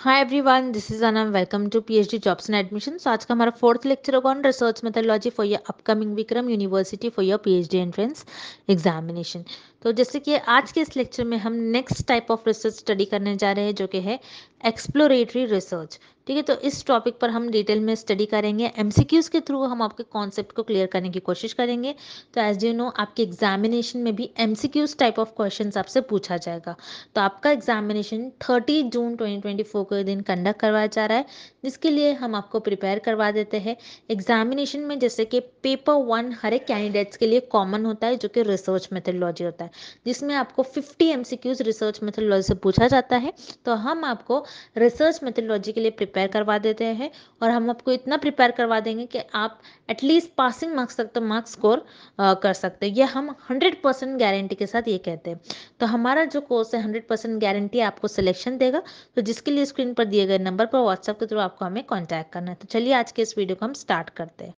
Hi everyone, this is Anant. Welcome to PhD jobs and admissions. आज का हमारा fourth lecture होगा on research methodology for your upcoming Vikram university for your PhD entrance examination. तो जैसे कि आज के इस लेक्चर में हम next type of research study करने जा रहे हैं जो कि है एक्सप्लोरेटरी रिसर्च। ठीक है, तो इस टॉपिक पर हम डिटेल में स्टडी करेंगे। एमसीक्यूज के थ्रू हम आपके कॉन्सेप्ट को क्लियर करने की कोशिश करेंगे। तो एज यू नो, आपके एग्जामिनेशन में भी एमसीक्यूज टाइप ऑफ क्वेश्चंस आपसे पूछा जाएगा। तो आपका एग्जामिनेशन 30 जून 2024 के दिन कंडक्ट करवाया जा रहा है, जिसके लिए हम आपको प्रिपेयर करवा देते हैं। एग्जामिनेशन में जैसे कि पेपर 1 हर एक कैंडिडेट्स के लिए कॉमन होता है जो कि रिसर्च मेथोडोलॉजी होता है, जिसमें आपको 50 एमसीक्यूज रिसर्च मेथोडोलॉजी से पूछा जाता है। तो हम आपको रिसर्च मेथोडोलॉजी के लिए प्रिपेयर करवा देते हैं और हम आपको इतना प्रिपेयर करवा देंगे कि आप एटलीस्ट पासिंग मार्क्स तक तो मार्क्स स्कोर कर सकते हैं। ये हम 100% गारंटी के साथ ये कहते हैं। तो हमारा जो कोर्स है 100% गारंटी आपको सिलेक्शन देगा। तो जिसके लिए स्क्रीन पर दिए गए नंबर पर व्हाट्सएप के थ्रू आपको हमें कॉन्टैक्ट करना है। तो चलिए आज के इस वीडियो को हम स्टार्ट करते हैं।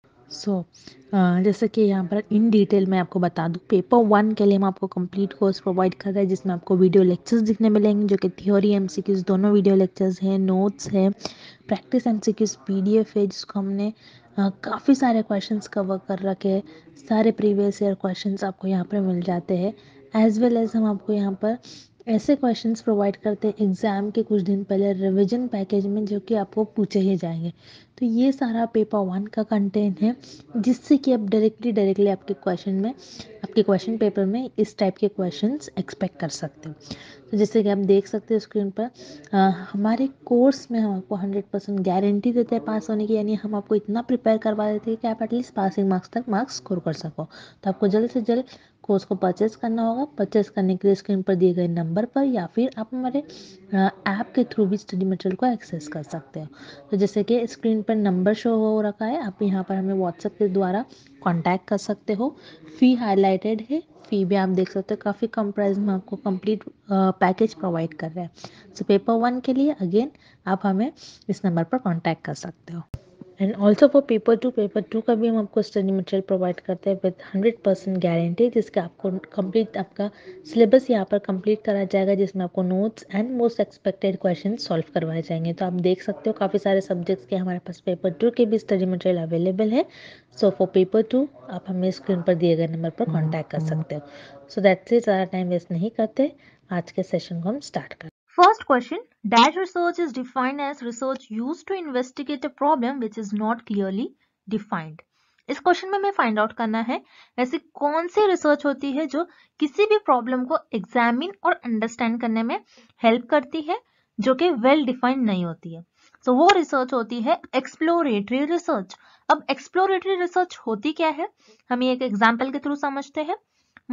जैसे कि यहाँ पर इन डिटेल मैं आपको बता दूँ, पेपर 1 के लिए हम आपको कंप्लीट कोर्स प्रोवाइड कर रहे हैं, जिसमें आपको वीडियो लेक्चर्स दिखने मिलेंगे जो कि थ्योरी एमसीक्यूज दोनों वीडियो लेक्चर्स हैं, नोट्स हैं, प्रैक्टिस एमसीक्यूज पीडीएफ है, जिसको हमने काफ़ी सारे क्वेश्चंस कवर कर रखे हैं। सारे प्रीवियस ईयर क्वेश्चंस आपको यहाँ पर मिल जाते हैं। एज वेल एज हम आपको यहाँ पर ऐसे क्वेश्चंस प्रोवाइड करते हैं एग्ज़ाम के कुछ दिन पहले रिवीजन पैकेज में, जो कि आपको पूछे ही जाएंगे। तो ये सारा पेपर 1 का कंटेंट है, जिससे कि आप डायरेक्टली आपके क्वेश्चन में, आपके क्वेश्चन पेपर में इस टाइप के क्वेश्चंस एक्सपेक्ट कर सकते हो। तो जैसे कि आप देख सकते हो स्क्रीन पर, हमारे कोर्स में हम आपको 100% गारंटी देते हैं पास होने की। यानी हम आपको इतना प्रिपेयर करवा देते हैं कि आप एटलीस्ट पासिंग मार्क्स तक मार्क्स स्कोर कर सको। तो आपको जल्द से जल्द कोर्स को परचेस करना होगा। परचेस करने के लिए स्क्रीन पर दिए गए नंबर पर, या फिर आप हमारे ऐप के थ्रू भी स्टडी मटेरियल को एक्सेस कर सकते हो। तो जैसे कि स्क्रीन पर नंबर शो हो रखा है, आप यहाँ पर हमें व्हाट्सएप के द्वारा कांटेक्ट कर सकते हो। फ़ी हाईलाइटेड है, फ़ी भी आप देख सकते हो, काफ़ी कम प्राइस में आपको कंप्लीट पैकेज प्रोवाइड कर रहे हैं। सो पेपर 1 के लिए अगेन आप हमें इस नंबर पर कांटेक्ट कर सकते हो। And also for paper two का भी हम आपको स्टडी मटेरियल प्रोवाइड करते हैं विद 100% गारंटी, जिसका आपको कंप्लीट आपका सिलेबस यहाँ पर कंप्लीट कराया जाएगा, जिसमें आपको notes and most expected question solve करवाए जाएंगे। तो आप देख सकते हो काफ़ी सारे सब्जेक्ट्स के हमारे पास पेपर 2 के भी स्टडी मटेरियल अवेलेबल है। सो फॉर पेपर 2 आप हमें स्क्रीन पर दिए गए नंबर पर कॉन्टैक्ट कर सकते हो। सो दैट्स इट, ज़्यादा टाइम वेस्ट नहीं करते, आज के सेशन को हम स्टार्ट करते हैं। First question, that research is defined as research used to investigate a problem which is not clearly defined. इस क्वेश्चन में हमें फाइंड आउट करना है ऐसी कौन सी रिसर्च होती है जो किसी भी प्रॉब्लम को एग्जामिन और अंडरस्टैंड करने में हेल्प करती है, जो कि वेल डिफाइंड नहीं होती है। सो वो रिसर्च होती है एक्सप्लोरेटरी रिसर्च। अब एक्सप्लोरेटरी रिसर्च होती क्या है, हम ये एक एग्जाम्पल के थ्रू समझते हैं।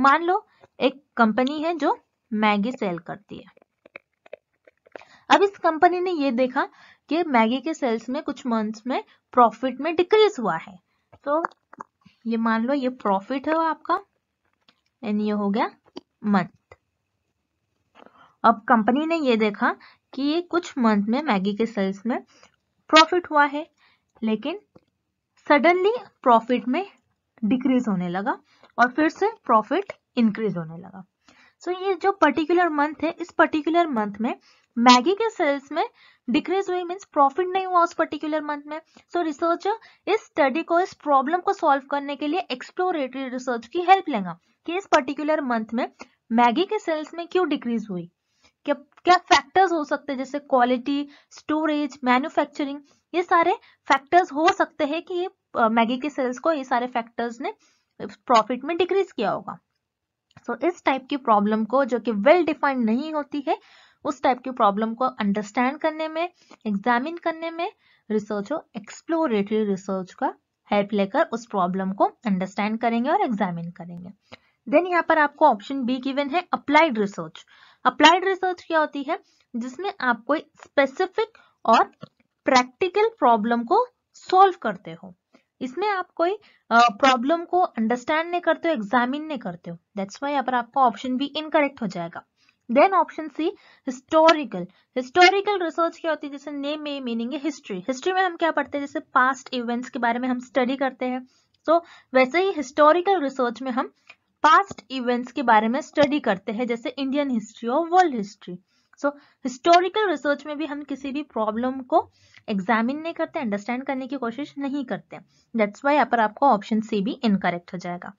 मान लो एक कंपनी है जो मैगी सेल करती है। अब इस कंपनी ने ये देखा कि मैगी के सेल्स में कुछ मंथ्स में प्रॉफिट में डिक्रीज हुआ है। तो ये मान लो ये प्रॉफिट है आपका, एंड ये हो गया मंथ। अब कंपनी ने ये देखा कि ये कुछ मंथ में मैगी के सेल्स में प्रॉफिट हुआ है, लेकिन सडनली प्रॉफिट में डिक्रीज होने लगा और फिर से प्रॉफिट इंक्रीज होने लगा। सो ये जो पर्टिकुलर मंथ है, इस पर्टिकुलर मंथ में मैगी के सेल्स में डिक्रीज हुई, मीन्स प्रॉफिट नहीं हुआ उस पर्टिकुलर मंथ में। सो रिसर्चर इस स्टडी को, इस प्रॉब्लम को सॉल्व करने के लिए एक्सप्लोरेटरी रिसर्च की हेल्प लेगा कि इस पर्टिकुलर मंथ में मैगी के सेल्स में क्यों डिक्रीज हुई, क्या क्या फैक्टर्स हो सकते हैं, जैसे क्वालिटी, स्टोरेज, मैन्युफैक्चरिंग, ये सारे फैक्टर्स हो सकते हैं कि ये मैगी के सेल्स को ये सारे फैक्टर्स ने प्रॉफिट में डिक्रीज किया होगा। सो इस टाइप की प्रॉब्लम को, जो कि वेल डिफाइंड नहीं होती है, उस टाइप की प्रॉब्लम को अंडरस्टैंड करने में, एग्जामिन करने में रिसर्चर एक्सप्लोरेटरी रिसर्च का हेल्प लेकर उस प्रॉब्लम को अंडरस्टैंड करेंगे और एग्जामिन करेंगे। देन यहाँ पर आपको ऑप्शन बी गिवन है, अप्लाइड रिसर्च। अप्लाइड रिसर्च क्या होती है, जिसमें आप कोई स्पेसिफिक और प्रैक्टिकल प्रॉब्लम को सॉल्व करते हो। इसमें आप कोई प्रॉब्लम को अंडरस्टैंड नहीं करते हो, एग्जामिन नहीं करते हो। दैट्स वाई यहाँ पर आपका ऑप्शन बी इनकरेक्ट हो जाएगा। Then option C, historical. Historical research क्या होती है, जैसे नेम में मीनिंग है हिस्ट्री। हिस्ट्री में हम क्या पढ़ते हैं, जैसे पास्ट इवेंट्स के बारे में हम स्टडी करते हैं। सो वैसे ही हिस्टोरिकल रिसर्च में हम पास्ट इवेंट्स के बारे में स्टडी करते हैं, जैसे इंडियन हिस्ट्री और world history. So historical research में भी हम किसी भी प्रॉब्लम को एग्जामिन नहीं करते, अंडरस्टैंड करने की कोशिश नहीं करते. दैट्स वाई यहाँ पर आपका ऑप्शन सी भी इनकरेक्ट हो जाएगा.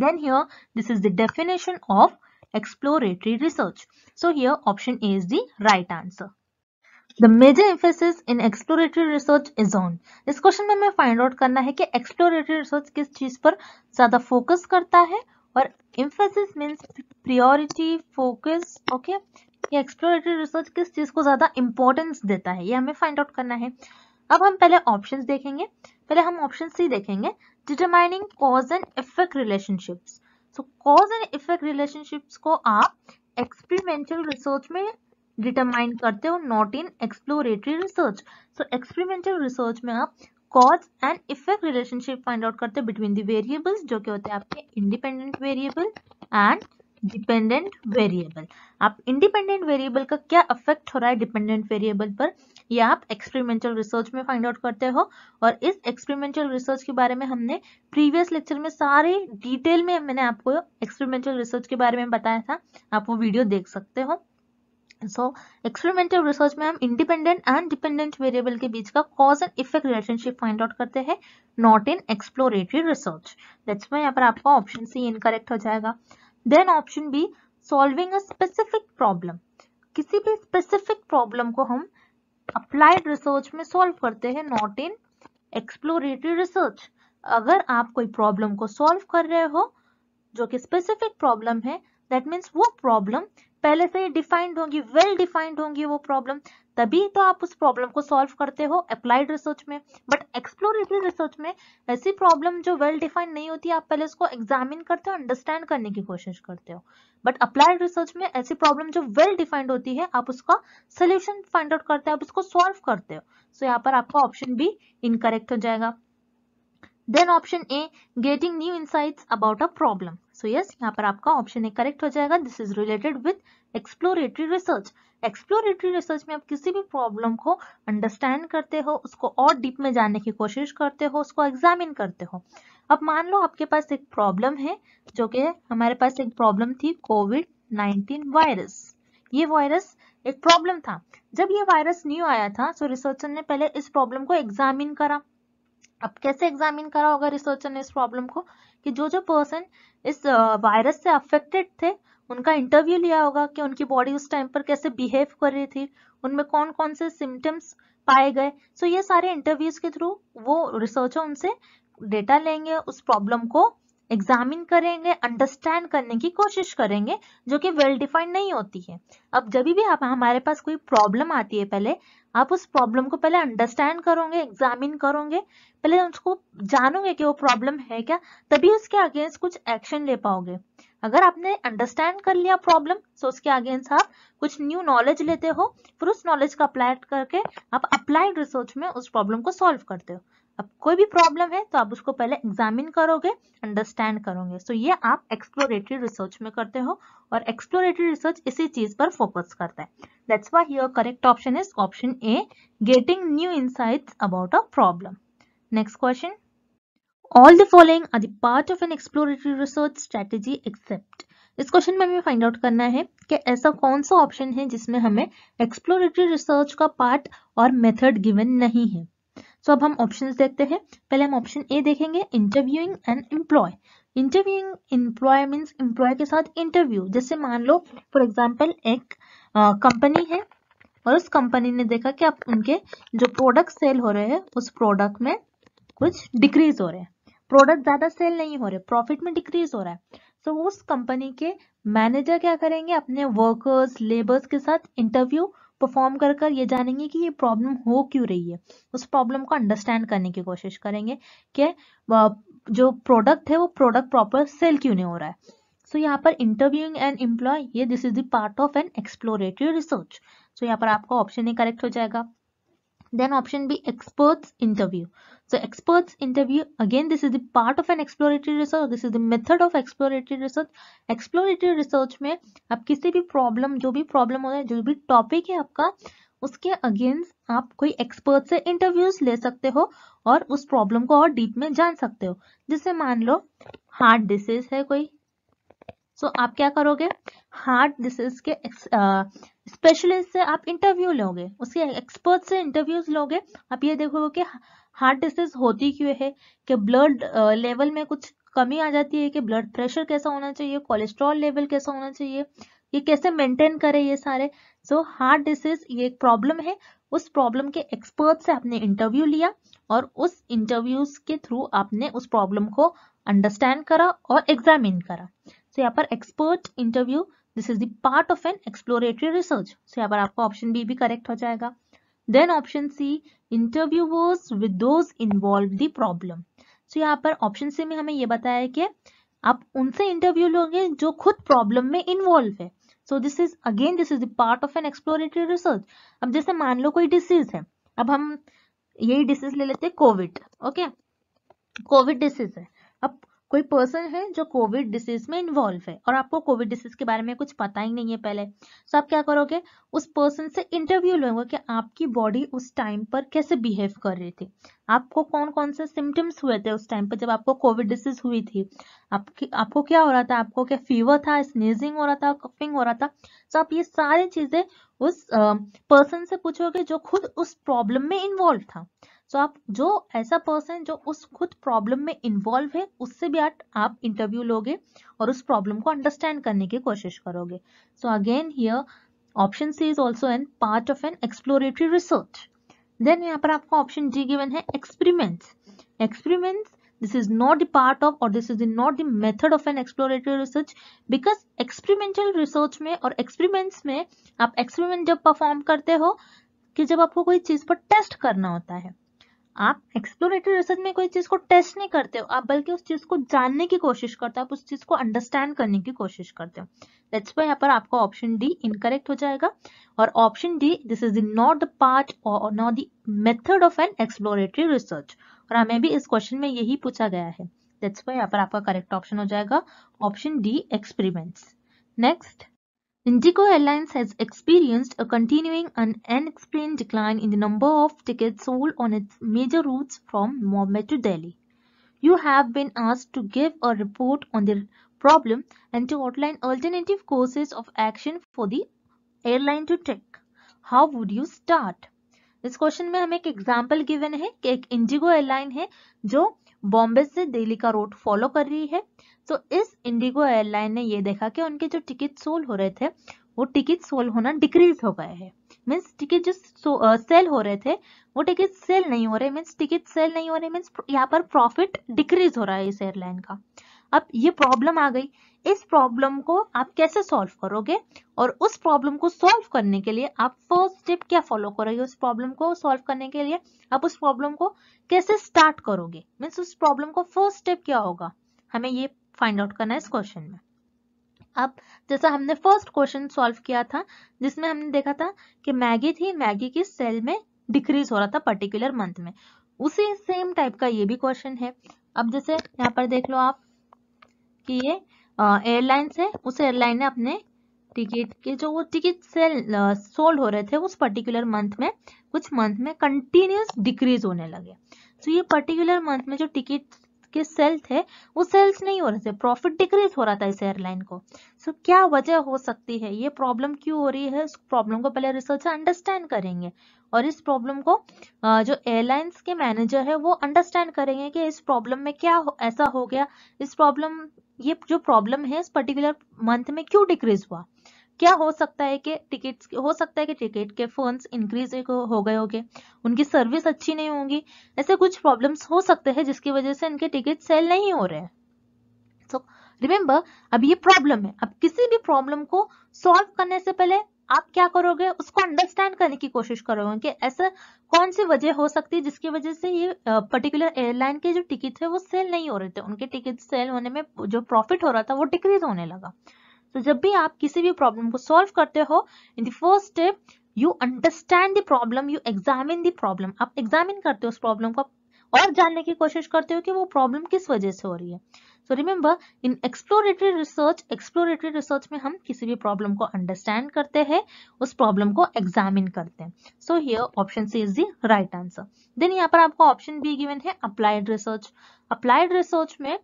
Then here this is the definition of exploratory research. So here option A is the right answer. The major emphasis in exploratory research is on. इस क्वेश्चन में हमें find out करना है कि exploratory research किस चीज पर ज्यादा focus करता है, और emphasis means priority, focus, okay? ये exploratory research किस चीज को ज्यादा importance देता है, ये हमें find out करना है. अब हम पहले ऑप्शन देखेंगे. पहले हम ऑप्शन सी देखेंगे, determining cause and effect relationships. तो कॉज एंड इफेक्ट रिलेशनशिप्स को आप एक्सपेरिमेंटल रिसर्च में डिटरमाइन करते हो, not in exploratory research. So experimental research में आप cause and effect relationship find out करते हो बिटवीन द वेरिएबल्स, जो कि होते हैं आपके independent variable and dependent variable. आप इंडिपेंडेंट वेरिएबल का क्या अफेक्ट हो रहा है डिपेंडेंट वेरिएबल पर, यह आप एक्सपेरिमेंटल रिसर्च में फाइंड आउट करते हो. और इस एक्सपेरिमेंटल रिसर्च के बारे में हमने प्रीवियस लेक्चर में सारे डिटेल में मैंने आपको एक्सपेरिमेंटल रिसर्च के बारे में बताया था, आप वो वीडियो देख सकते हो. सो एक्सपेरिमेंटल रिसर्च में हम इंडिपेंडेंट एंड डिपेंडेंट वेरिएबल के बीच का cause and effect relationship find out करते हैं, not in exploratory research. That's why यहाँ पर आपका ऑप्शन सी इनकरेक्ट हो जाएगा. Then option B, solving a specific problem. किसी भी स्पेसिफिक प्रॉब्लम को हम अप्लाइड रिसर्च में सॉल्व करते हैं, नॉट इन एक्सप्लोरेटरी रिसर्च. अगर आप कोई प्रॉब्लम को सॉल्व कर रहे हो जो कि स्पेसिफिक प्रॉब्लम है, दैट मीन्स वो प्रॉब्लम पहले से ही डिफाइंड होगी, वेल डिफाइंड होगी वो प्रॉब्लम, तभी तो आप उस प्रॉब्लम को सॉल्व करते हो अप्लाइड रिसर्च में. बट एक्सप्लोरेटरी रिसर्च में ऐसी प्रॉब्लम जो वेल डिफाइंड नहीं होती, आप पहले उसको एग्जामिन करते हो, अंडरस्टैंड करने की कोशिश करते हो. बट अप्लाइड रिसर्च में ऐसी प्रॉब्लम जो वेल डिफाइंड होती है, आप उसका सोल्यूशन फाइंड आउट करते हो, आप उसको सॉल्व करते हो. सो यहाँ पर आपका ऑप्शन बी इनकरेक्ट हो जाएगा. Then option A, getting new insights about a problem. So yes, यहाँ पर आपका ऑप्शन ए करेक्ट हो जाएगा. This is related with exploratory research. Exploratory research में आप किसी भी प्रॉब्लम को अंडरस्टैंड करते हो, उसको और डीप में जानने की कोशिश करते हो, उसको एग्जामिन करते हो. अब मान लो आपके पास एक प्रॉब्लम है, जो कि हमारे पास एक प्रॉब्लम थी कोविड-19 वायरस. ये वायरस एक प्रॉब्लम था. जब ये वायरस न्यू आया था, सो रिसर्चर ने पहले इस प्रॉब्लम को एग्जामिन करा. अब कैसे एग्जामिन करा होगा रिसर्चर ने इस प्रॉब्लम को, कि जो जो पर्सन इस वायरस से अफेक्टेड थे उनका इंटरव्यू लिया होगा, कि उनकी बॉडी उस टाइम पर कैसे बिहेव कर रही थी, उनमें कौन कौन से सिम्टम्स पाए गए. सो ये सारे इंटरव्यूज के थ्रू वो रिसर्चर उनसे डेटा लेंगे, उस प्रॉब्लम को एग्जामिन करेंगे, अंडरस्टैंड करने की कोशिश करेंगे, जो कि वेल डिफाइंड नहीं होती है. अब जब भी आप हमारे पास कोई प्रॉब्लम आती है, पहले आप उस प्रॉब्लम को पहले अंडरस्टैंड करोगे, एग्जामिन करोगे, पहले उसको जानोगे कि वो प्रॉब्लम है क्या, तभी उसके अगेंस्ट कुछ एक्शन ले पाओगे. अगर आपने अंडरस्टैंड कर लिया प्रॉब्लम, सो उसके अगेंस्ट आप कुछ न्यू नॉलेज लेते हो, फिर उस नॉलेज का अप्लाई करके आप अप्लाइड रिसर्च में उस प्रॉब्लम को सॉल्व करते हो. अब कोई भी प्रॉब्लम है तो आप उसको पहले एग्जामिन करोगे, अंडरस्टैंड करोगे. सो ये आप एक्सप्लोरेटरी रिसर्च में करते हो, और एक्सप्लोरेटरी रिसर्च इसी चीज पर फोकस करता है. That's why here correct option is option A, getting new insights about a problem. Next question, all the following are the part of an exploratory research strategy except. इस question में हमें find out करना है कि ऐसा कौन सा option है जिसमें हमें एक्सप्लोरेटरी रिसर्च का पार्ट और मेथड गिवन नहीं है. तो अब हम ऑप्शंस देखते हैं. पहले हम ऑप्शन ए देखेंगे, interviewing and employ. Interviewing employee means employee के साथ इंटरव्यू. जैसे मान लो फॉर एग्जांपल एक कंपनी है, और उस कंपनी ने देखा कि आप उनके जो प्रोडक्ट सेल हो रहे हैं उस प्रोडक्ट में कुछ डिक्रीज हो रहे हैं, प्रोडक्ट ज्यादा सेल नहीं हो रहे, प्रॉफिट में डिक्रीज हो रहा है. तो उस कंपनी के मैनेजर क्या करेंगे, अपने वर्कर्स लेबर्स के साथ इंटरव्यू परफॉर्म कर कर ये जानेंगे कि ये प्रॉब्लम हो क्यों रही है, उस प्रॉब्लम को अंडरस्टैंड करने की कोशिश करेंगे कि जो प्रोडक्ट है वो प्रोडक्ट प्रॉपर सेल क्यों नहीं हो रहा है. सो यहाँ पर इंटरव्यूइंग एंड एम्प्लॉय, ये this is the part of an exploratory research. So यहाँ पर आपका ऑप्शन ए करेक्ट हो जाएगा. Then option B, experts interview. So experts interview again this is the part of an exploratory research, this is the method of exploratory research. Exploratory research में आप किसी भी problem, जो भी प्रॉब्लम हो रहा है, जो भी टॉपिक है आपका, उसके अगेंस्ट आप कोई एक्सपर्ट से इंटरव्यूज ले सकते हो और उस प्रॉब्लम को और डीप में जान सकते हो. जैसे मान लो हार्ट डिसीज है कोई, सो आप क्या करोगे, हार्ट डिसीज के स्पेशलिस्ट से आप इंटरव्यू लोगे, उसके एक्सपर्ट से इंटरव्यूज लोगे। आप ये देखोगे कि हार्ट डिसीज होती क्यों है, कि ब्लड लेवल में कुछ कमी आ जाती है, कि ब्लड प्रेशर कैसा होना चाहिए, कोलेस्ट्रॉल लेवल कैसा होना चाहिए, ये कैसे मेंटेन करें, ये सारे। सो हार्ट डिसीज ये एक प्रॉब्लम है, उस प्रॉब्लम के एक्सपर्ट से आपने इंटरव्यू लिया और उस इंटरव्यूज के थ्रू आपने उस प्रॉब्लम को अंडरस्टैंड करा और एग्जामिन करा। सो यहाँ पर expert interview, this is the part of an exploratory research. So यहाँ पर आपका ऑप्शन बी भी करेक्ट हो जाएगा। Then option C, interviewers with those involve the problem. So यहाँ पर ऑप्शन सी में हमें ये बताया कि आप उनसे इंटरव्यू लोगे जो खुद प्रॉब्लम में इन्वॉल्व है। So this is the part of an exploratory research. अब जैसे मान लो कोई डिसीज है, अब हम यही डिसीज ले लेते हैं कोविड, ओके, कोविड डिसीज है। अब कोई पर्सन है जो कोविड डिसीज में इन्वॉल्व है और आपको कोविड डिसीज के बारे में कुछ पता ही नहीं है पहले। सो आप क्या करोगे, उस पर्सन से इंटरव्यू लोगे कि आपकी बॉडी उस टाइम पर कैसे बिहेव कर रही थी, आपको कौन कौन से सिम्टम्स हुए थे उस टाइम पर जब आपको कोविड डिसीज हुई थी, आपको क्या हो रहा था, आपको क्या फीवर था, स्नीजिंग हो रहा था, कफिंग हो रहा था। सो आप ये सारी चीजें उस पर्सन से पूछोगे जो खुद उस प्रॉब्लम में इन्वॉल्व था। सो आप जो ऐसा पर्सन जो उस खुद प्रॉब्लम में इन्वॉल्व है उससे भी आप इंटरव्यू लोगे और उस प्रॉब्लम को अंडरस्टैंड करने की कोशिश करोगे। So again here option C is also an part of an exploratory research. Then यहाँ पर आपका ऑप्शन जी गिवन है experiments. Experiments, this is not the part of और this is not the method of an exploratory research, because experimental research में और experiments में आप experiment जब परफॉर्म करते हो कि जब आपको कोई चीज पर टेस्ट करना होता है। आप एक्सप्लोरेटरी रिसर्च में कोई चीज को टेस्ट नहीं करते हो आप, बल्कि उस चीज को जानने की कोशिश करते हो, आप उस चीज को अंडरस्टैंड करने की कोशिश करते हो। दैट्स व्हाई यहाँ पर आपका ऑप्शन डी इनकरेक्ट हो जाएगा। और option D, this is not the part और not the method of an exploratory research, और हमें भी इस क्वेश्चन में यही पूछा गया है। दैट्स व्हाई यहाँ पर आपका करेक्ट ऑप्शन हो जाएगा option D, experiments. Next, Indigo Airlines has experienced a continuing and unexplained decline in the number of tickets sold on its major routes from Mumbai to Delhi. You have been asked to give a report on the problem and to outline alternative courses of action for the airline to take. How would you start? इस question में हमें एक example given है कि एक Indigo airline है जो बॉम्बे से दिल्ली का रूट फॉलो कर रही है। तो इस इंडिगो एयरलाइन ने ये देखा कि उनके जो टिकट सोल्ड हो रहे थे वो टिकट सोल्ड होना डिक्रीज हो गए हैं, मीन्स टिकट जो सेल हो रहे थे वो टिकट सेल नहीं हो रहे, मीन्स टिकट सेल नहीं हो रहे, मीन्स यहाँ पर प्रॉफिट डिक्रीज हो रहा है इस एयरलाइन का। अब ये प्रॉब्लम आ गई, इस प्रॉब्लम को आप कैसे सॉल्व करोगे, और उस प्रॉब्लम को सॉल्व करने के लिए आप फर्स्ट स्टेप क्या फॉलो करोगे, उस प्रॉब्लम को सॉल्व करने के लिए आप उस प्रॉब्लम को कैसे स्टार्ट करोगे, मीन्स उस प्रॉब्लम को फर्स्ट स्टेप क्या होगा, हमें ये फाइंड आउट करना है इस क्वेश्चन में। अब जैसा हमने फर्स्ट क्वेश्चन सॉल्व किया था जिसमें हमने देखा था कि मैगी थी, मैगी की सेल में डिक्रीज हो रहा था पर्टिकुलर मंथ में, उसी सेम टाइप का ये भी क्वेश्चन है। अब जैसे यहाँ पर देख लो आप कि ये एयरलाइंस है, उस एयरलाइन ने अपने टिकट के जो वो टिकट सेल सोल्ड हो रहे थे उस पर्टिकुलर मंथ में, कुछ मंथ में कंटिन्यूस डिक्रीज होने लगे। तो ये पर्टिकुलर मंथ में जो टिकट के सेल थे वो सेल्स नहीं हो रहे थे, प्रॉफिट डिक्रीज हो रहा था इस एयरलाइन को। सो क्या वजह हो सकती है, ये प्रॉब्लम क्यों हो रही है, इस प्रॉब्लम को पहले रिसर्चर अंडरस्टैंड करेंगे और इस प्रॉब्लम को जो एयरलाइंस के मैनेजर है वो अंडरस्टैंड करेंगे कि इस प्रॉब्लम में क्या ऐसा हो गया, इस प्रॉब्लम ये जो प्रॉब्लम है इस पर्टिकुलर मंथ में क्यों डिक्रीज हुआ, क्या हो सकता है कि टिकट के फंड्स इंक्रीज हो गए होंगे, उनकी सर्विस अच्छी नहीं होंगी, ऐसे कुछ प्रॉब्लम्स हो सकते हैं जिसकी वजह से इनके टिकट सेल नहीं हो रहे हैं। सो रिमेम्बर, अब ये प्रॉब्लम है, अब किसी भी प्रॉब्लम को सॉल्व करने से पहले आप क्या करोगे, उसको अंडरस्टैंड करने की कोशिश करोगे कि ऐसा कौन सी वजह हो सकती है जिसकी वजह से ये पर्टिकुलर एयरलाइन के जो टिकट है वो सेल नहीं हो रहे थे, उनके टिकट सेल होने में जो प्रॉफिट हो रहा था वो डिक्रीज होने लगा। तो जब भी आप किसी भी प्रॉब्लम को सॉल्व करते हो, in the first step you understand the problem, you examine the problem, आप एग्जामिन करते हो उस प्रॉब्लम को और जानने की कोशिश करते हो कि वो प्रॉब्लम किस वजह से हो रही है। So remember, in exploratory research में हम किसी भी प्रॉब्लम को अंडरस्टैंड करते हैं, उस प्रॉब्लम को एग्जामिन करते हैं। So here option C is the right answer. Then यहाँ पर आपका ऑप्शन बी गिवन है अप्लाइड रिसर्च। अप्लाइड रिसर्च में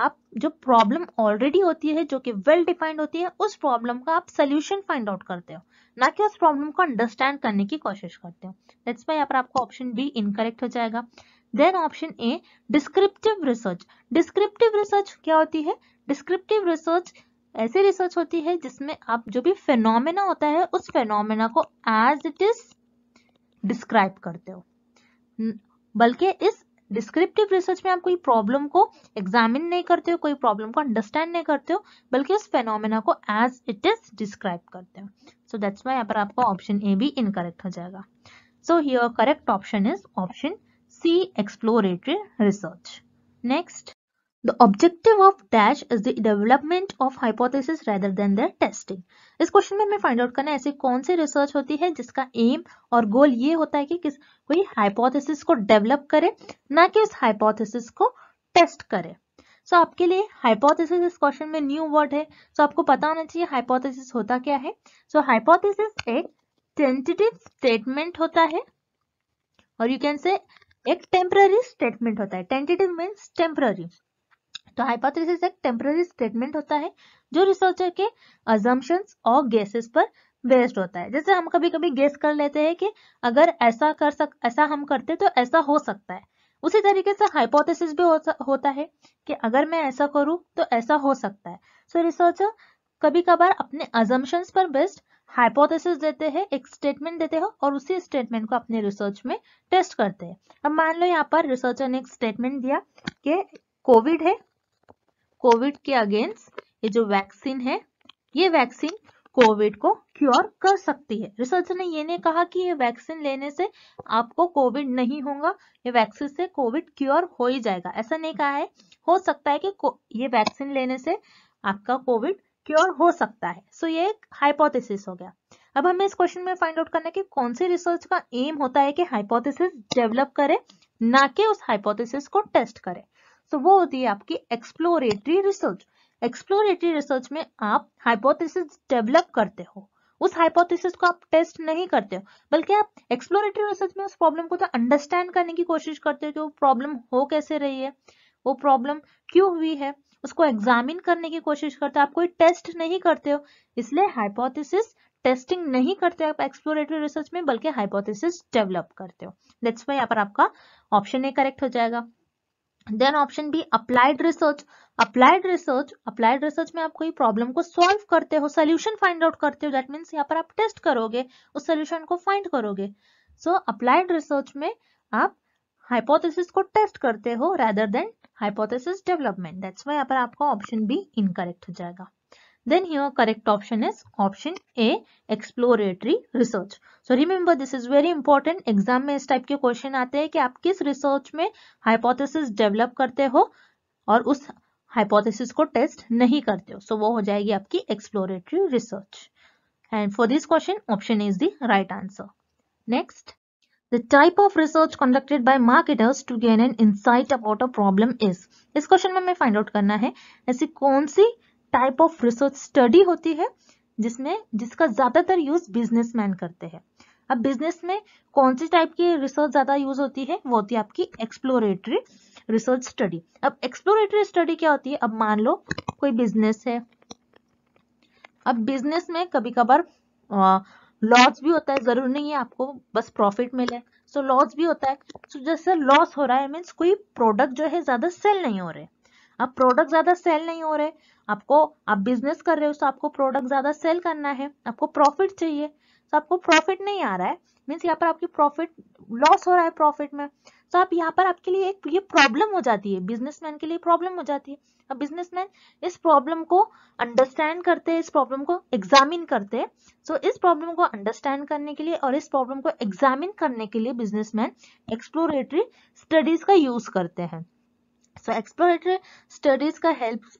आप जो प्रॉब्लम ऑलरेडी होती है जो कि वेल डिफाइंड होती है उस प्रॉब्लम का आप सोल्यूशन फाइंड आउट करते हो, ना कि उस प्रॉब्लम को अंडरस्टैंड करने की कोशिश करते हो। दैट्स व्हाई यहाँ पर आपको ऑप्शन बी इनकरेक्ट हो जाएगा। Then option A descriptive research. Descriptive research क्या होती है? डिस्क्रिप्टिव रिसर्च ऐसी रिसर्च होती है जिसमें आप जो भी फेनोमेना होता है उस फेनोमेना को एज इट इज डिस्क्राइब करते हो, बल्कि इस डिस्क्रिप्टिव रिसर्च में आप कोई प्रॉब्लम को एग्जामिन नहीं करते हो, कोई प्रॉब्लम को अंडरस्टैंड नहीं करते हो, बल्कि उस फेनोमेना को एज इट इज डिस्क्राइब करते हो। सो दैट्स व्हाई यहाँ पर आपको ऑप्शन ए भी इनकरेक्ट हो जाएगा। So here correct option is option C exploratory research. Next, the objective of dash is the development of hypothesis rather than their testing। इस question में हमें फाइंड आउट करना है ऐसी कौन सी रिसर्च होती है जिसका एम और गोल ये होता है कि किस कोई हाइपोथेसिस को डेवलप करे, ना कि उस हाइपोथेसिस को टेस्ट करे। सो आपके लिए हाइपोथेसिस इस क्वेश्चन में न्यू वर्ड है। सो आपको पता होना चाहिए हाइपोथेसिस होता क्या है। सो हाइपोथेसिस एक टेंटेटिव स्टेटमेंट होता है और यू कैन से एक टेम्पररी स्टेटमेंट होता है। Tentative means temporary. तो हाइपोथेसिस एक टेम्पररी स्टेटमेंट होता है जो रिसर्चर के अजम्पशंस और गेसेस पर बेस्ड होता है। जैसे हम कभी कभी गेस कर लेते हैं कि अगर ऐसा हम करते तो ऐसा हो सकता है। उसी तरीके से हाइपोथेसिस भी होता है कि अगर मैं ऐसा करूं तो ऐसा हो सकता है। सो रिसर्चर कभी कभार अपने अजम्पशंस पर बेस्ड हाइपोथेसिस देते हैं, एक स्टेटमेंट देते हैं और उसी स्टेटमेंट को अपने रिसर्च में टेस्ट करते हैं। अब मान लो यहाँ पर रिसर्चर ने एक स्टेटमेंट दिया कि कोविड है, कोविड के अगेंस्ट ये जो वैक्सीन है ये वैक्सीन कोविड को क्योर कर सकती है। रिसर्चर ने ये नहीं कहा कि ये वैक्सीन लेने से आपको कोविड नहीं होगा, ये वैक्सीन से कोविड क्योर हो ही जाएगा, ऐसा नहीं कहा है। हो सकता है कि ये वैक्सीन लेने से आपका कोविड क्योर हो सकता है। सो ये एक हाइपोथेसिस हो गया। अब हमें इस क्वेश्चन में फाइंड आउट करना है कि कौन सी रिसर्च का एम होता है कि हाइपोथेसिस डेवलप करे, ना कि उस हाइपोथेसिस को टेस्ट करे। तो वो होती है आपकी एक्सप्लोरेटरी रिसर्च। एक्सप्लोरेटरी रिसर्च में आप हाइपोथेसिस डेवलप करते हो, उस हाइपोथेसिस को आप टेस्ट नहीं करते हो, बल्कि आप एक्सप्लोरेटरी रिसर्च में उस प्रॉब्लम को तो अंडरस्टैंड करने की कोशिश करते हो कि वो प्रॉब्लम हो कैसे रही है, वो प्रॉब्लम क्यों हुई है, उसको एग्जामिन करने की कोशिश करते हो। आप कोई टेस्ट नहीं करते हो, इसलिए हाइपोथेसिस टेस्टिंग नहीं करते आप एक्सप्लोरेटरी रिसर्च में, बल्कि हाइपोथेसिस डेवलप करते हो। दैट्स व्हाई यहाँ पर आपका ऑप्शन ए करेक्ट हो जाएगा। Then option B applied research. Applied research में आप कोई प्रॉब्लम को सॉल्व करते हो, सोल्यूशन फाइंड आउट करते हो। दैट मीन्स यहाँ पर आप टेस्ट करोगे, उस सोल्यूशन को फाइंड करोगे। सो अप्लाइड रिसर्च में आप हाइपोथेसिस को टेस्ट करते हो rather than hypothesis development. That's why यहाँ पर आपका ऑप्शन बी इनकरेक्ट हो जाएगा। Then here correct option is option A exploratory research. So remember this is very important. Exam में इस type के question आते हैं कि आप किस research में hypothesis develop करते हो और उस hypothesis को test नहीं करते हो। So वो हो जाएगी आपकी exploratory research. And for this question option A is the right answer. Next, the type of research conducted by marketers to gain an insight about a problem is. इस question में हमें find out करना है ऐसी कौन सी type of research study होती है जिसका ज्यादातर यूज बिजनेसमैन करते हैं। अब बिजनेस में कौन सी टाइप की रिसर्च ज्यादा यूज होती है, वो होती है आपकी एक्सप्लोरेटरी रिसर्च स्टडी। अब एक्सप्लोरेटरी स्टडी क्या होती है? अब मान लो कोई बिजनेस है, अब बिजनेस में कभी कभार लॉस भी होता है, जरूरी नहीं है आपको बस प्रॉफिट मिले, सो लॉस भी होता है। सो जैसे लॉस हो रहा है मीन्स कोई प्रोडक्ट जो है ज्यादा सेल नहीं हो रहे। अब प्रोडक्ट ज्यादा सेल नहीं हो रहे, आप बिजनेस कर रहे हो तो आपको प्रोडक्ट ज्यादा सेल करना है, आपको प्रॉफिट चाहिए, तो आपको प्रॉफिट नहीं आ रहा है मीन्स यहाँ पर आपकी प्रॉफिट लॉस हो रहा है प्रॉफिट में। तो आप यहाँ पर आपके लिए एक ये प्रॉब्लम हो जाती है, बिजनेसमैन के लिए प्रॉब्लम हो जाती है। अब बिजनेसमैन इस प्रॉब्लम को अंडरस्टैंड करते हैं, इस प्रॉब्लम को एग्जामिन करते हैं। सो इस प्रॉब्लम को अंडरस्टैंड करने के लिए और इस प्रॉब्लम को एग्जामिन करने के लिए बिजनेसमैन एक्सप्लोरेटरी स्टडीज का यूज करते हैं। सो एक्सप्लोरेटरी स्टडीज का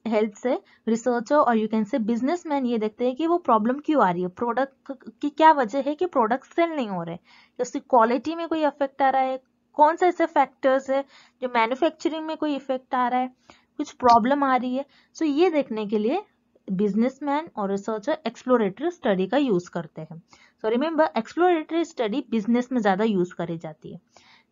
हेल्प से रिसर्चर और यू कैन से बिजनेसमैन ये देखते हैं कि वो प्रॉब्लम क्यों आ रही है, प्रोडक्ट की क्या वजह है कि प्रोडक्ट सेल नहीं हो रहे, उसकी क्वालिटी में कोई इफेक्ट आ रहा है, कौन से ऐसे फैक्टर्स है जो मैन्युफैक्चरिंग में कोई इफेक्ट आ रहा है, कुछ प्रॉब्लम आ रही है। सो ये देखने के लिए बिजनेसमैन और रिसर्चर एक्सप्लोरेटरी स्टडी का यूज करते हैं। So remember exploratory study business में ज्यादा यूज करी जाती है।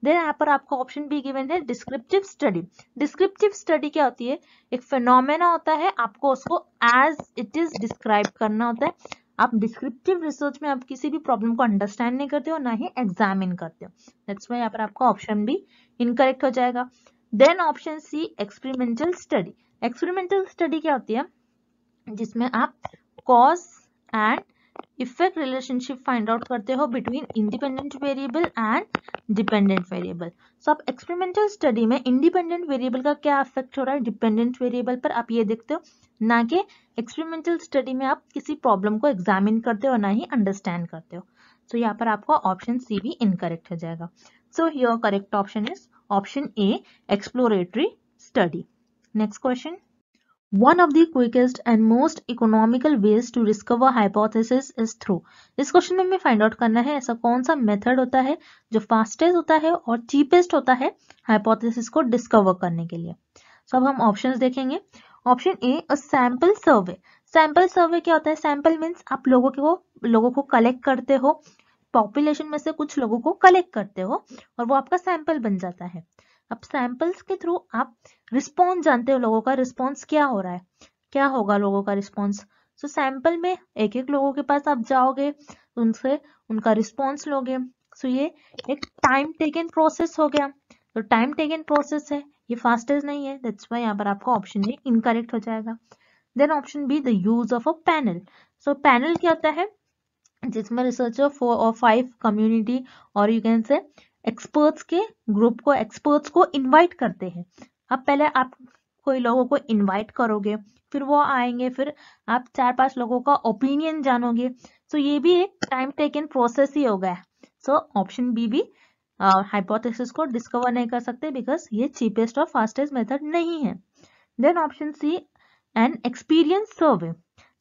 देन यहाँ पर आपको ऑप्शन बी गिवन है डिस्क्रिप्टिव स्टडी। डिस्क्रिप्टिव स्टडी क्या होती है, एक फेनोमेना होता है, आपको उसको एज इट इज डिस्क्राइब करना होता है। आप डिस्क्रिप्टिव रिसर्च में आप किसी भी प्रॉब्लम को अंडरस्टैंड नहीं करते हो, ना ही एग्जामिन करते हो। दैट्स व्हाई यहाँ पर आपका ऑप्शन बी इनकरेक्ट हो जाएगा। Then option C experimental study. Experimental study क्या होती है, जिसमें आप cause and effect relationship find out करते हो between independent variable and dependent variable. So आप एक्सपेरिमेंटल स्टडी में इंडिपेंडेंट वेरिएबल का क्या इफेक्ट हो रहा है डिपेंडेंट वेरिएबल पर, आप ये देखते हो, ना कि एक्सपेरिमेंटल स्टडी में आप किसी प्रॉब्लम को एग्जामिन करते हो ना ही अंडरस्टैंड करते हो। सो यहाँ पर आपका ऑप्शन सी भी इनकरेक्ट हो जाएगा। So your correct option is option A exploratory study. Next question. One of the quickest and most economical ways to discover hypothesis is through. इस क्वेश्चन में हमें फाइंड आउट करना है ऐसा कौन सा मेथड होता है जो फास्टेस्ट होता है और चीपेस्ट होता है हाइपोथेसिस को डिस्कवर करने के लिए। So, अब हम ऑप्शंस देखेंगे। Option A sample survey. Sample survey क्या होता है, सैंपल मीन्स आप लोगों को कलेक्ट करते हो, पॉपुलेशन में से कुछ लोगों को कलेक्ट करते हो और वो आपका सैंपल बन जाता है। अब सैंपल्स के थ्रू आप रिस्पॉन्स जानते हो, लोगों का रिस्पॉन्स क्या हो रहा है, क्या होगा लोगों का रिस्पॉन्स। सो सैंपल में एक एक लोगों के पास आप जाओगे, उनसे उनका रिस्पॉन्स लोगे। सो ये एक टाइम टेकन प्रोसेस हो गया, तो टाइम टेकन प्रोसेस है, ये फास्टेस्ट नहीं है। दैट्स व्हाई यहाँ पर आपका ऑप्शन ए इनकरेक्ट हो जाएगा। Then option B the use of a panel. So panel क्या होता है, जिसमें रिसर्चर 4 और 5 कम्युनिटी और यू कैन से एक्सपर्ट्स के ग्रुप को, एक्सपर्ट्स को इनवाइट करते हैं। अब पहले आप कोई लोगों को इनवाइट करोगे, फिर वो आएंगे, फिर आप 4-5 लोगों का ओपिनियन जानोगे। सो ये भी एक टाइम टेकन प्रोसेस ही होगा। सो ऑप्शन बी भी हाइपोथेसिस को डिस्कवर नहीं कर सकते बिकॉज ये चीपेस्ट और फास्टेस्ट मेथड नहीं है। Then option C an experience survey.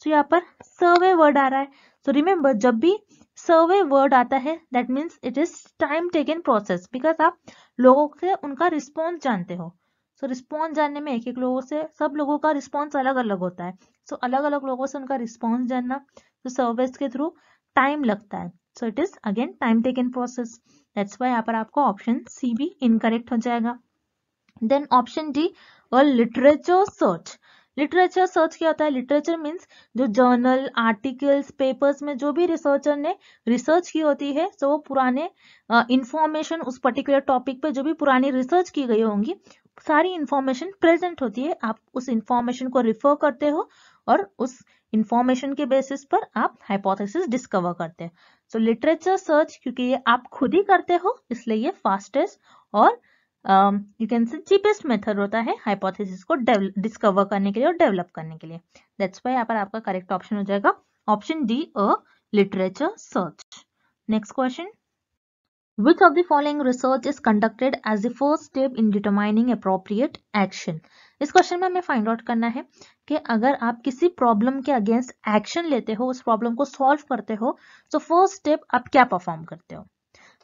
So यहाँ पर सर्वे वर्ड आ रहा है। सो रिमेम्बर जब भी सर्वे वर्ड आता है that means it is time taken process, because आप लोगों से उनका रिस्पॉन्स जानते हो। सो रिस्पॉन्स जानने में एक एक लोगों से, सब लोगों का रिस्पॉन्स अलग अलग होता है। सो अलग अलग लोगों से उनका रिस्पॉन्स जानना, तो सर्वेस के थ्रू टाइम लगता है। So it is again time taken process. That's why यहाँ पर आपको ऑप्शन सी भी इनकरेक्ट हो जाएगा। देन ऑप्शन डी और लिटरेचर सर्च। लिटरेचर सर्च क्या होता है, लिटरेचर मीन्स जो जर्नल, आर्टिकल्स, पेपर्स में जो भी रिसर्चर ने रिसर्च की होती है। सो वो पुराने इंफॉर्मेशन उस पर्टिकुलर टॉपिक पे जो भी पुरानी रिसर्च की गई होंगी, सारी इंफॉर्मेशन प्रेजेंट होती है। आप उस इंफॉर्मेशन को रिफर करते हो और उस इंफॉर्मेशन के बेसिस पर आप हाइपोथेसिस डिस्कवर करते हैं। सो लिटरेचर सर्च क्योंकि ये आप खुद ही करते हो, इसलिए ये फास्टेस्ट और you can say cheapest method होता है हाइपोथेसिस को डिस्कवर करने के लिए और डेवलप करने के लिए। दैट्स व्हाई यहाँ पर आपका करेक्ट ऑप्शन हो जाएगा option D a literature search. Next question, which of the following research is conducted as the first step in determining appropriate action. इस क्वेश्चन में हमें फाइंड आउट करना है कि अगर आप किसी प्रॉब्लम के अगेंस्ट एक्शन लेते हो, उस प्रॉब्लम को सॉल्व करते हो, तो फर्स्ट स्टेप आप क्या परफॉर्म करते हो।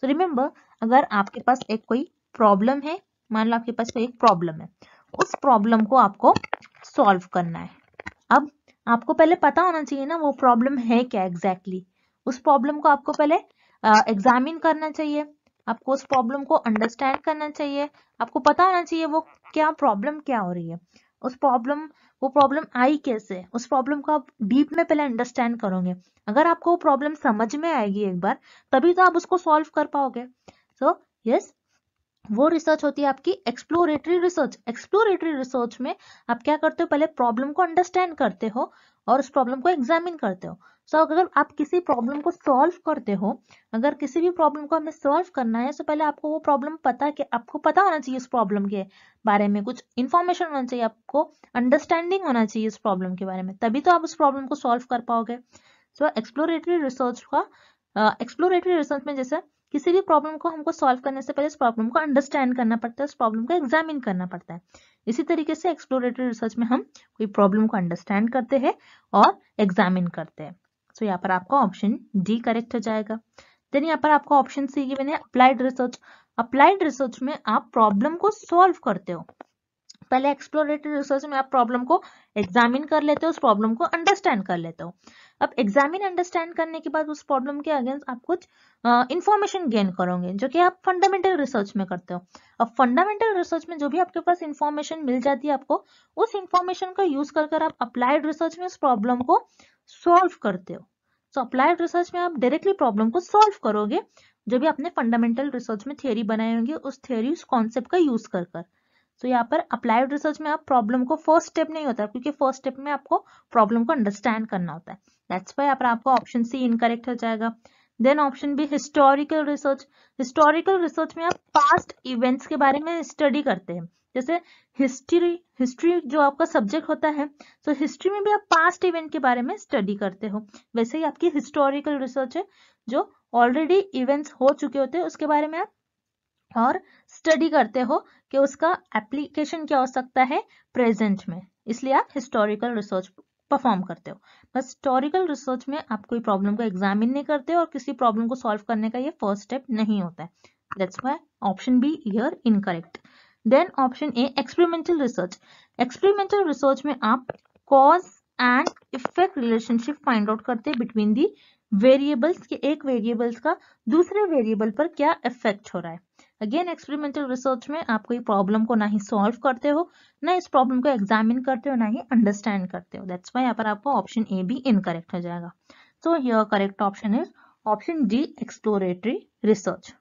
तो रिमेम्बर अगर आपके पास एक कोई प्रॉब्लम है, मान लो आपके पास एक प्रॉब्लम है, उस प्रॉब्लम को आपको सॉल्व करना है। अब आपको पहले पता होना चाहिए ना वो प्रॉब्लम है क्या एग्जैक्टली। उस प्रॉब्लम को आपको पहले एग्जामिन करना चाहिए, आपको उस प्रॉब्लम को अंडरस्टैंड करना चाहिए, आपको पता होना चाहिए वो क्या प्रॉब्लम क्या हो रही है, उस प्रॉब्लम वो प्रॉब्लम आई कैसे, उस प्रॉब्लम को आप डीप में पहले अंडरस्टैंड करोगे। अगर आपको वो प्रॉब्लम समझ में आएगी एक बार, तभी तो आप उसको सॉल्व कर पाओगे। सो यस, वो रिसर्च होती है आपकी एक्सप्लोरेटरी रिसर्च। एक्सप्लोरेटरी रिसर्च में आप क्या करते हो, पहले प्रॉब्लम को अंडरस्टैंड करते हो और उस प्रॉब्लम को एग्जामिन करते हो। सो अगर आप किसी प्रॉब्लम को सॉल्व करते हो, अगर किसी भी प्रॉब्लम को हमें सॉल्व करना है, तो पहले आपको वो प्रॉब्लम पता, कि आपको पता होना चाहिए उस प्रॉब्लम के बारे में, कुछ इन्फॉर्मेशन होना चाहिए, आपको अंडरस्टैंडिंग होना चाहिए उस प्रॉब्लम के बारे में, तभी तो आप उस प्रॉब्लम को सॉल्व कर पाओगे। सो एक्सप्लोरेटरी रिसर्च में जैसे किसी भी प्रॉब्लम को हमको सॉल्व करने से पहले इस प्रॉब्लम को अंडरस्टैंड करना पड़ता है, इस प्रॉब्लम को एग्जामिन करना पड़ता है। इसी तरीके से एक्सप्लोरेटरी रिसर्च में हम कोई प्रॉब्लम को अंडरस्टैंड करते हैं और एग्जामिन करते हैं। सो यहाँ पर आपका ऑप्शन डी करेक्ट हो जाएगा। देन यहाँ पर आपका ऑप्शन सी गिवन है अप्लाइड रिसर्च। अप्लाइड रिसर्च में आप प्रॉब्लम को सॉल्व करते हो, पहले एक्सप्लोरेटरी रिसर्च में आप प्रॉब्लम को एग्जामिन कर लेते हो, उस प्रॉब्लम को अंडरस्टैंड कर लेते हो। अब एग्जामिन अंडरस्टैंड करने के बाद उस प्रॉब्लम के अगेंस्ट आप कुछ इंफॉर्मेशन गेन करोगे जो कि आप फंडामेंटल रिसर्च में करते हो। अब फंडामेंटल रिसर्च में जो भी आपके पास इंफॉर्मेशन मिल जाती है आपको उस इंफॉर्मेशन का यूज कर आप अप्लाइड रिसर्च में उस प्रॉब्लम को सॉल्व करते हो। सो अप्लाइड रिसर्च में आप डायरेक्टली प्रॉब्लम को सॉल्व करोगे जो भी आपने फंडामेंटल रिसर्च में थियोरी बनाए होंगे उस थ्योरी उस कॉन्सेप्ट का यूज कर। सो यहाँ पर अप्लाइड रिसर्च में आप प्रॉब्लम को फर्स्ट स्टेप नहीं होता क्योंकि फर्स्ट स्टेप में आपको प्रॉब्लम को अंडरस्टैंड करना होता है। दैट्स व्हाई यहाँ पर आपका ऑप्शन सी इनकरेक्ट हो जाएगा। Then option B historical research. Historical research में आप पास्ट इवेंट्स के बारे में स्टडी करते हैं, जैसे हिस्ट्री जो आपका सब्जेक्ट होता है, तो हिस्ट्री में भी आप पास्ट इवेंट के बारे में स्टडी करते हो। वैसे ही आपकी हिस्टोरिकल रिसर्च है जो ऑलरेडी इवेंट्स हो चुके होते हैं उसके बारे में आप और स्टडी करते हो कि उसका एप्लीकेशन क्या हो सकता है प्रेजेंट में, इसलिए आप हिस्टोरिकल रिसर्च परफॉर्म करते हो। बस हिस्टोरिकल रिसर्च में आप कोई प्रॉब्लम को एग्जामिन नहीं करते और किसी प्रॉब्लम को सॉल्व करने का ये फर्स्ट स्टेप नहीं होता है। That's why option B here incorrect. Then option A experimental research. Experimental research में आप cause and effect relationship find out करते हैं बिटवीन दी वेरिएबल्स के एक वेरिएबल्स का दूसरे वेरिएबल पर क्या इफेक्ट हो रहा है। अगेन एक्सपेरिमेंटल रिसर्च में आप कोई प्रॉब्लम को ना ही सॉल्व करते हो, ना इस प्रॉब्लम को एग्जामिन करते हो, ना ही अंडरस्टैंड करते हो। दैट्स व्हाई यहाँ पर आपको ऑप्शन ए भी इनकरेक्ट हो जाएगा। So here correct option is option D exploratory research.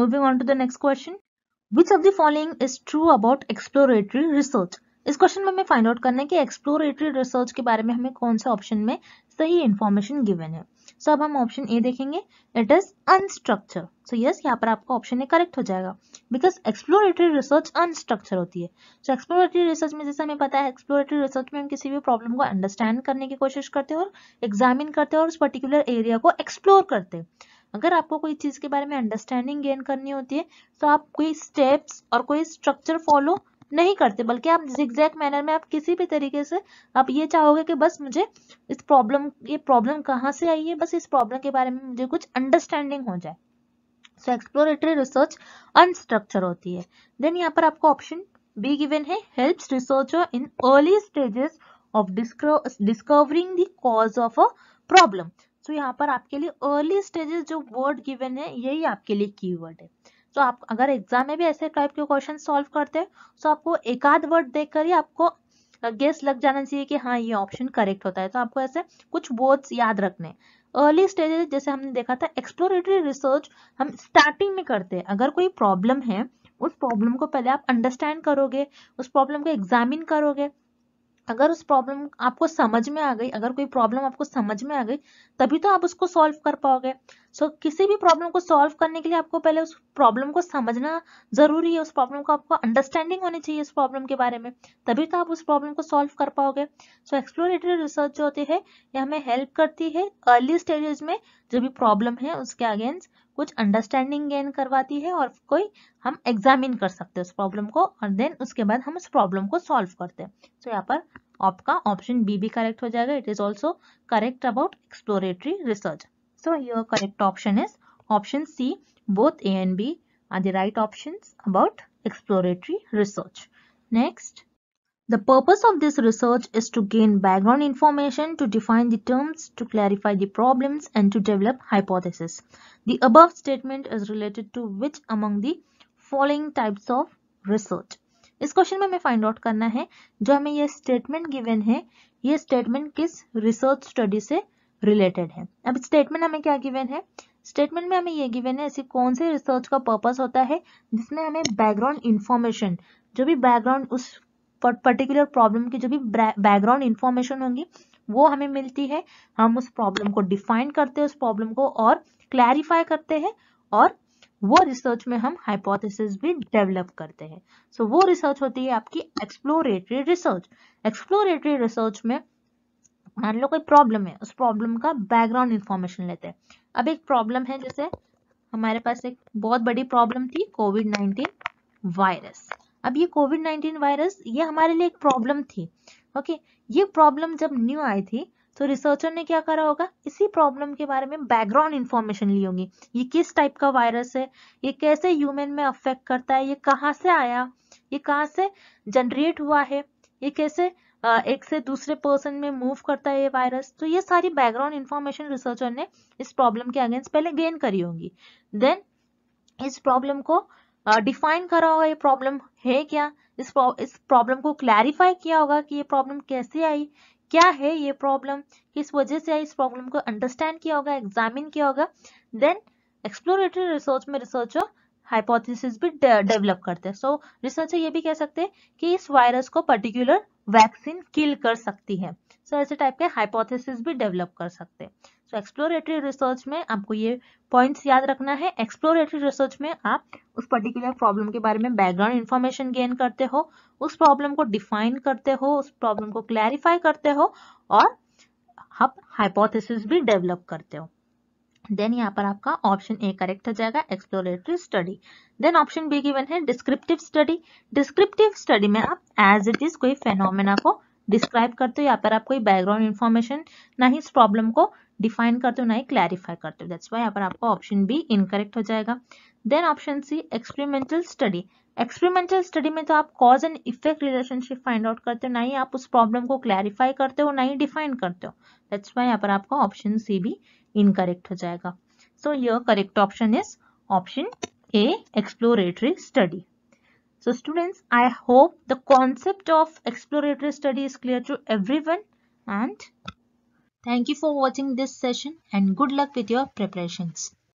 Moving on to the next question, Which of the following is true about exploratory research? इस क्वेश्चन में हमें फाइंड आउट करना है कि एक्सप्लोरेटरी रिसर्च के बारे में हमें कौन सा ऑप्शन में सही इन्फॉर्मेशन गिवन है। सो अब हम ऑप्शन ए देखेंगे, it is unstructured. So yes, यहाँ पर आपका ऑप्शन ए करेक्ट हो जाएगा बिकॉज एक्सप्लोरेटरी रिसर्च अनस्ट्रक्चर होती है। सो एक्सप्लोरेटरी रिसर्च में जैसे हमें पता है एक्सप्लोरेटरी रिसर्च में हम किसी भी प्रॉब्लम को अंडरस्टैंड करने की कोशिश करते हैं और एग्जामिन करते हैं और उस पर्टिकुलर एरिया को एक्सप्लोर करते हैं। अगर आपको कोई चीज के बारे में अंडरस्टैंडिंग गेन करनी होती है तो आप कोई स्टेप्स और कोई स्ट्रक्चर फॉलो नहीं करते, बल्कि आप zigzag मैनर में आप किसी भी तरीके से आप ये चाहोगे कि बस मुझे इस प्रॉब्लम, ये प्रॉब्लम कहाँ से आई है, बस इस प्रॉब्लम के बारे में मुझे कुछ अंडरस्टैंडिंग हो जाए। सो एक्सप्लोरेटरी रिसर्च अनस्ट्रक्चर होती है। देन यहाँ पर आपको ऑप्शन बी गिवन है, helps researcher in early stages of discovering the cause of a problem. तो यहाँ पर आपके लिए अर्ली स्टेजेस जो वर्ड गिवन है यही आपके लिए कीवर्ड है। तो आप अगर एग्जाम में भी ऐसे टाइप के क्वेश्चन सॉल्व करते हैं तो आपको एक आध वर्ड देखकर ही आपको गेस लग जाना चाहिए कि हाँ ये ऑप्शन करेक्ट होता है। तो आपको ऐसे कुछ वर्ड्स याद रखने। अर्ली स्टेजेस जैसे हमने देखा था एक्सप्लोरेटरी रिसर्च हम स्टार्टिंग में करते हैं। अगर कोई प्रॉब्लम है उस प्रॉब्लम को पहले आप अंडरस्टैंड करोगे, उस प्रॉब्लम को एग्जामिन करोगे। अगर उस प्रॉब्लम आपको समझ में आ गई, अगर कोई प्रॉब्लम आपको समझ में आ गई तभी तो आप उसको सॉल्व कर पाओगे। सो किसी भी प्रॉब्लम को सॉल्व करने के लिए आपको पहले उस प्रॉब्लम को समझना जरूरी है, उस प्रॉब्लम को आपको अंडरस्टैंडिंग होनी चाहिए इस प्रॉब्लम के बारे में, तभी तो आप उस प्रॉब्लम को सॉल्व कर पाओगे। सो एक्सप्लोरेटरी रिसर्च जो होती है ये हमें हेल्प करती है अर्ली स्टेजेस में जो भी प्रॉब्लम है उसके अगेंस्ट कुछ अंडरस्टैंडिंग गेन करवाती है और कोई हम एग्जामिन कर सकते हैं उस प्रॉब्लम को और देन उसके बाद हम उस प्रॉब्लम को सॉल्व करते हैं। सो यहाँ पर आपका ऑप्शन बी भी करेक्ट हो जाएगा। It is also correct about exploratory research. So your correct option is option C, both A and B are the right options about exploratory research. Next, The purpose of this research is to gain background information, to define the terms, to clarify the problems, and to develop hypotheses. The above statement is related to which among the following types of research? इस question में हमें find out करना है जो हमें ये statement given है ये स्टेटमेंट किस रिसर्च स्टडी से रिलेटेड है। अब स्टेटमेंट हमें क्या गिवन है, स्टेटमेंट में हमें ये गिवन है ऐसी कौन से रिसर्च का पर्पस होता है जिसमें हमें बैकग्राउंड इंफॉर्मेशन जो भी बैकग्राउंड उस पर्टिकुलर प्रॉब्लम की जो भी बैकग्राउंड इंफॉर्मेशन होंगी वो हमें मिलती है, हम उस प्रॉब्लम को डिफाइन करते हैं उस प्रॉब्लम को और क्लैरिफाई करते हैं और वो रिसर्च में हम हाइपोथेसिस भी डेवलप करते हैं। सो वो रिसर्च होती है आपकी एक्सप्लोरेटरी रिसर्च। एक्सप्लोरेटरी रिसर्च में मान लो कोई प्रॉब्लम है उस प्रॉब्लम का बैकग्राउंड इंफॉर्मेशन लेते हैं। अब एक प्रॉब्लम है, जैसे हमारे पास एक बहुत बड़ी प्रॉब्लम थी कोविड-19 वायरस। अब ये कोविड-19 वायरस ये हमारे लिए एक प्रॉब्लम थी, ओके। ये प्रॉब्लम जब न्यू आई थी तो रिसर्चर ने क्या करा होगा, इसी प्रॉब्लम के बारे में बैकग्राउंड इंफॉर्मेशन ली होगी। ये किस टाइप का वायरस है, ये कैसे ह्यूमन में अफेक्ट करता है, ये कहाँ से आया, ये कहाँ से जनरेट हुआ है, ये कैसे एक से दूसरे पर्सन में मूव करता है ये वायरस, तो ये सारी बैकग्राउंड इन्फॉर्मेशन रिसर्चर ने इस प्रॉब्लम के अगेंस्ट पहले गेन करी होंगी, देन इस प्रॉब्लम को डिफाइन करा होगा ये प्रॉब्लम है क्या, इस प्रॉब्लम को क्लैरिफाई किया होगा कि ये प्रॉब्लम कैसे आई, क्या है ये प्रॉब्लम, किस वजह से आई, इस प्रॉब्लम को अंडरस्टैंड किया होगा, एग्जामिन किया होगा, देन एक्सप्लोरेटरी रिसर्च में रिसर्चर हाइपोथेसिस भी डेवलप करते हैं। सो रिसर्चर ये भी कह सकते हैं कि इस वायरस को पर्टिकुलर वैक्सीन किल कर सकती है, सो ऐसे टाइप के हाइपोथेसिस भी डेवलप कर सकते हैं। सो एक्सप्लोरेटरी रिसर्च में आपको ये पॉइंट्स याद रखना है, एक्सप्लोरेटरी रिसर्च में आप उस पर्टिकुलर प्रॉब्लम के बारे में बैकग्राउंड इन्फॉर्मेशन गेन करते हो, उस प्रॉब्लम को डिफाइन करते हो, उस प्रॉब्लम को क्लैरिफाई करते हो और आप हाइपोथेसिस भी डेवलप करते हो। देन यहाँ पर आपका ऑप्शन ए करेक्ट हो जाएगा, exploratory study. Then option B given है डिस्क्रिप्टिव स्टडी। डिस्क्रिप्टिव स्टडी में आप एज इट इज कोई फेनोमेना को डिस्क्राइब करते हो, यहाँ पर आप कोई बैकग्राउंड इन्फॉर्मेशन ना ही इस प्रॉब्लम को डिफाइन करते हो ना ही क्लैरिफाई करते हो, दैट्स वाई यहाँ पर आपका ऑप्शन बी इनकरेक्ट हो जाएगा। Then option C experimental study. Experimental study में तो आप cause and effect relationship find out करते हो, ना ही आप उस प्रॉब्लम को क्लैरिफाई करते हो ना ही डिफाइन करते हो, दैट्स वाई यहाँ पर आपका ऑप्शन सी भी इनकरेक्ट हो जाएगा। So your correct option is option A exploratory study. So students, I hope the concept of exploratory study is clear to everyone, and thank you for watching this session and good luck with your preparations.